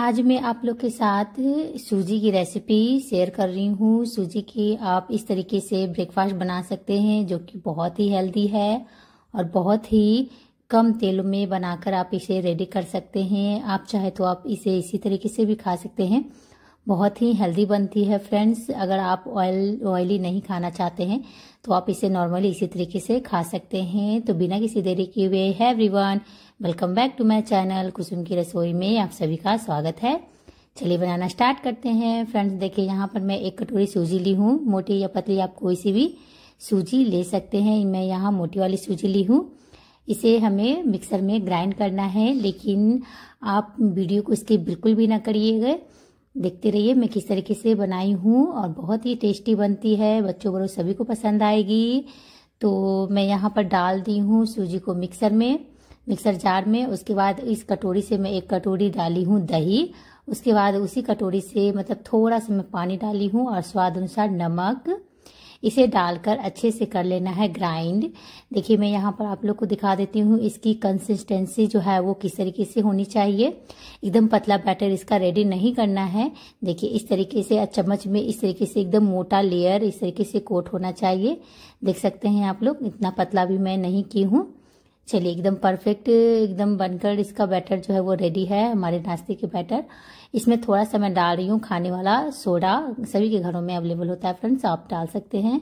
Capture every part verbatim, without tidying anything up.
आज मैं आप लोग के साथ सूजी की रेसिपी शेयर कर रही हूँ। सूजी की आप इस तरीके से ब्रेकफास्ट बना सकते हैं जो कि बहुत ही हेल्दी है और बहुत ही कम तेल में बनाकर आप इसे रेडी कर सकते हैं। आप चाहे तो आप इसे इसी तरीके से भी खा सकते हैं, बहुत ही हेल्दी बनती है फ्रेंड्स। अगर आप ऑयल ऑयली नहीं खाना चाहते हैं तो आप इसे नॉर्मली इसी तरीके से खा सकते हैं। तो बिना किसी देरी किए हुए है everyone, welcome back to my channel Kusum की रसोई में आप सभी का स्वागत है। चलिए बनाना स्टार्ट करते हैं फ्रेंड्स। देखिए यहाँ पर मैं एक कटोरी सूजी ली हूँ, मोटी या पतली आप कोई सी भी सूजी ले सकते हैं। मैं यहाँ मोटी वाली सूजी ली हूँ। इसे हमें मिक्सर में ग्राइंड करना है, लेकिन आप वीडियो को इसकी बिल्कुल भी ना करिएगा, देखते रहिए मैं किस तरीके से बनाई हूँ और बहुत ही टेस्टी बनती है, बच्चों बड़ों सभी को पसंद आएगी। तो मैं यहाँ पर डाल दी हूँ सूजी को मिक्सर में, मिक्सर जार में। उसके बाद इस कटोरी से मैं एक कटोरी डाली हूँ दही। उसके बाद उसी कटोरी से मतलब थोड़ा सा मैं पानी डाली हूँ और स्वाद अनुसार नमक। इसे डालकर अच्छे से कर लेना है ग्राइंड। देखिए मैं यहाँ पर आप लोग को दिखा देती हूँ इसकी कंसिस्टेंसी जो है वो किस तरीके से होनी चाहिए। एकदम पतला बैटर इसका रेडी नहीं करना है। देखिए इस तरीके से चम्मच में इस तरीके से एकदम मोटा लेयर इस तरीके से कोट होना चाहिए। देख सकते हैं आप लोग, इतना पतला भी मैं नहीं की हूँ। चलिए एकदम परफेक्ट एकदम बनकर इसका बैटर जो है वो रेडी है, हमारे नाश्ते के बैटर। इसमें थोड़ा सा मैं डाल रही हूँ खाने वाला सोडा, सभी के घरों में अवेलेबल होता है फ्रेंड्स, आप डाल सकते हैं,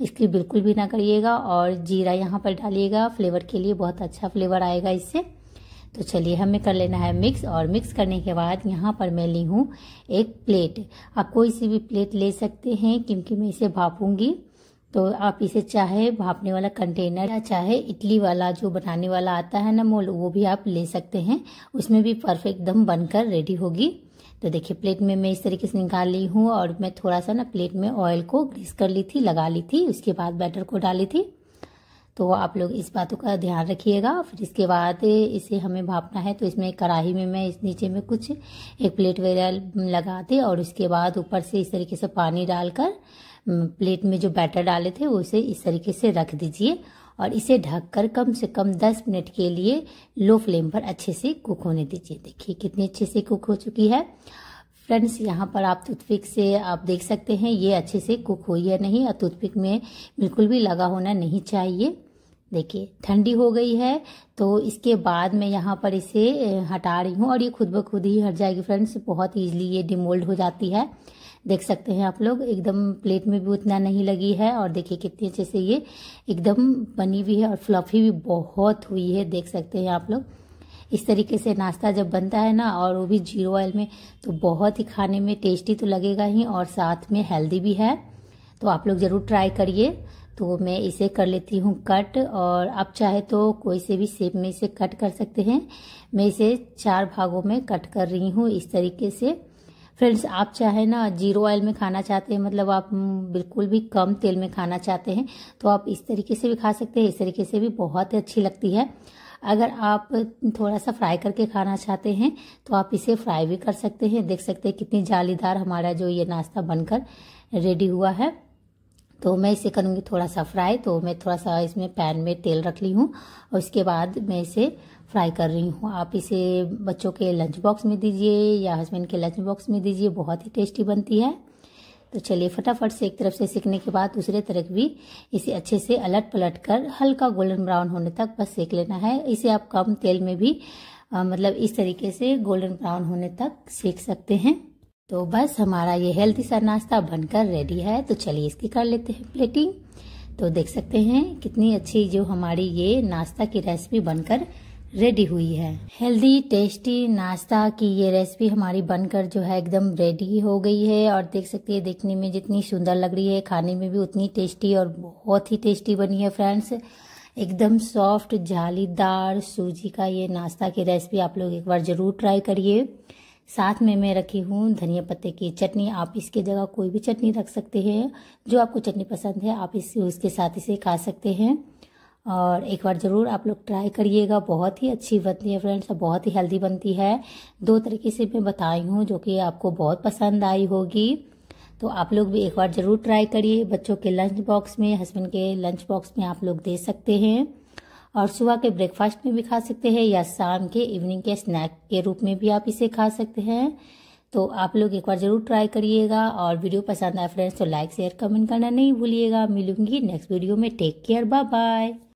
इसकी बिल्कुल भी ना करिएगा। और जीरा यहाँ पर डालिएगा फ्लेवर के लिए, बहुत अच्छा फ्लेवर आएगा इससे। तो चलिए हमें कर लेना है मिक्स। और मिक्स करने के बाद यहाँ पर मैं ली हूँ एक प्लेट, आप कोई सी भी प्लेट ले सकते हैं क्योंकि मैं इसे भापूंगी। तो आप इसे चाहे भापने वाला कंटेनर या चाहे इडली वाला जो बनाने वाला आता है ना मोल, वो भी आप ले सकते हैं, उसमें भी परफेक्ट दम बनकर रेडी होगी। तो देखिए प्लेट में मैं इस तरीके से निकाल ली हूँ और मैं थोड़ा सा ना प्लेट में ऑयल को ग्रीस कर ली थी, लगा ली थी, उसके बाद बैटर को डाली थी। तो आप लोग इस बातों का ध्यान रखिएगा। फिर इसके बाद इसे हमें भापना है, तो इसमें कढ़ाई में मैं इस नीचे में कुछ एक प्लेट वगैरह लगा दे और उसके बाद ऊपर से इस तरीके से पानी डालकर प्लेट में जो बैटर डाले थे उसे इस तरीके से रख दीजिए और इसे ढककर कम से कम दस मिनट के लिए लो फ्लेम पर अच्छे से कुक होने दीजिए। देखिए कितनी अच्छे से कुक हो चुकी है फ्रेंड्स। यहाँ पर आप टूथपिक से आप देख सकते हैं ये अच्छे से कुक हुई है नहीं, और टूथपिक में बिल्कुल भी लगा होना नहीं चाहिए। देखिए ठंडी हो गई है। तो इसके बाद मैं यहाँ पर इसे हटा रही हूँ और ये खुद ब खुद ही हट जाएगी फ्रेंड्स, बहुत ईजिली ये डिमोल्ड हो जाती है। देख सकते हैं आप लोग, एकदम प्लेट में भी उतना नहीं लगी है और देखिए कितने अच्छे से ये एकदम बनी हुई है और फ्लफी भी बहुत हुई है। देख सकते हैं आप लोग, इस तरीके से नाश्ता जब बनता है ना और वो भी जीरो ऑयल में, तो बहुत ही खाने में टेस्टी तो लगेगा ही और साथ में हेल्दी भी है। तो आप लोग ज़रूर ट्राई करिए। तो मैं इसे कर लेती हूँ कट, और आप चाहे तो कोई से भी शेप में इसे कट कर सकते हैं। मैं इसे चार भागों में कट कर रही हूँ इस तरीके से। फ्रेंड्स आप चाहे ना जीरो ऑयल में खाना चाहते हैं, मतलब आप बिल्कुल भी कम तेल में खाना चाहते हैं, तो आप इस तरीके से भी खा सकते हैं, इस तरीके से भी बहुत अच्छी लगती है। अगर आप थोड़ा सा फ्राई करके खाना चाहते हैं तो आप इसे फ्राई भी कर सकते हैं। देख सकते हैं कितनी जालीदार हमारा जो ये नाश्ता बनकर रेडी हुआ है। तो मैं इसे करूँगी थोड़ा सा फ्राई। तो मैं थोड़ा सा इसमें पैन में तेल रख ली हूँ और उसके बाद मैं इसे फ्राई कर रही हूँ। आप इसे बच्चों के लंच बॉक्स में दीजिए या हस्बैंड के लंच बॉक्स में दीजिए, बहुत ही टेस्टी बनती है। तो चलिए फटाफट से एक तरफ से सेकने के बाद दूसरे तरफ भी इसे अच्छे से अलट पलट कर हल्का गोल्डन ब्राउन होने तक बस सेक लेना है। इसे आप कम तेल में भी आ, मतलब इस तरीके से गोल्डन ब्राउन होने तक सेक सकते हैं। तो बस हमारा ये हेल्दी सा नाश्ता बनकर रेडी है। तो चलिए इसकी कर लेते हैं प्लेटिंग। तो देख सकते हैं कितनी अच्छी जो हमारी ये नाश्ता की रेसिपी बनकर रेडी हुई है। हेल्दी टेस्टी नाश्ता की ये रेसिपी हमारी बनकर जो है एकदम रेडी हो गई है। और देख सकते हैं देखने में जितनी सुंदर लग रही है, खाने में भी उतनी टेस्टी और बहुत ही टेस्टी बनी है फ्रेंड्स। एकदम सॉफ्ट जालीदार सूजी का ये नाश्ता की रेसिपी आप लोग एक बार ज़रूर ट्राई करिए। साथ में मैं रखी हूँ धनिया पत्ते की चटनी। आप इसके जगह कोई भी चटनी रख सकते हैं, जो आपको चटनी पसंद है आप इस उसके साथ इसे खा सकते हैं। और एक बार ज़रूर आप लोग ट्राई करिएगा, बहुत ही अच्छी बनती है फ्रेंड्स और बहुत ही हेल्दी बनती है। दो तरीके से मैं बताई हूँ जो कि आपको बहुत पसंद आई होगी। तो आप लोग भी एक बार ज़रूर ट्राई करिए, बच्चों के लंच बॉक्स में, हस्बैंड के लंच बॉक्स में आप लोग दे सकते हैं। और सुबह के ब्रेकफास्ट में भी खा सकते हैं या शाम के इवनिंग के स्नैक के रूप में भी आप इसे खा सकते हैं। तो आप लोग एक बार ज़रूर ट्राई करिएगा और वीडियो पसंद आए फ्रेंड्स तो लाइक शेयर कमेंट करना नहीं भूलिएगा। मिलूंगी नेक्स्ट वीडियो में। Take care, bye bye.